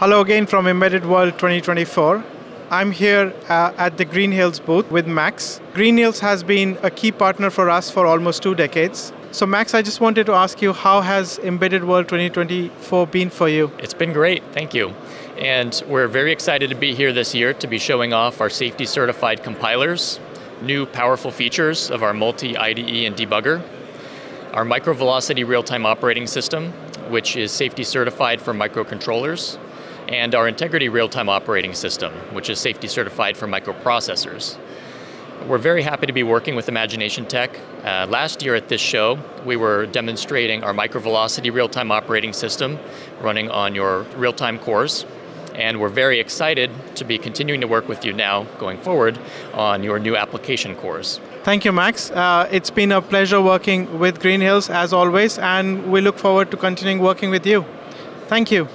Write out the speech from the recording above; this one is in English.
Hello again from Embedded World 2024. I'm here at the Green Hills booth with Max. Green Hills has been a key partner for us for almost 2 decades. So Max, I just wanted to ask you, how has Embedded World 2024 been for you? It's been great, thank you. And we're very excited to be here this year to be showing off our safety certified compilers, new powerful features of our multi-IDE and debugger, our MicroVelocity real-time operating system, which is safety certified for microcontrollers, and our Integrity Real-Time Operating System, which is safety certified for microprocessors. We're very happy to be working with Imagination Tech. Last year at this show, we were demonstrating our MicroVelocity Real-Time Operating System running on your real-time cores, and we're very excited to be continuing to work with you now going forward on your new application cores. Thank you, Max. It's been a pleasure working with Green Hills as always, and we look forward to continuing working with you. Thank you.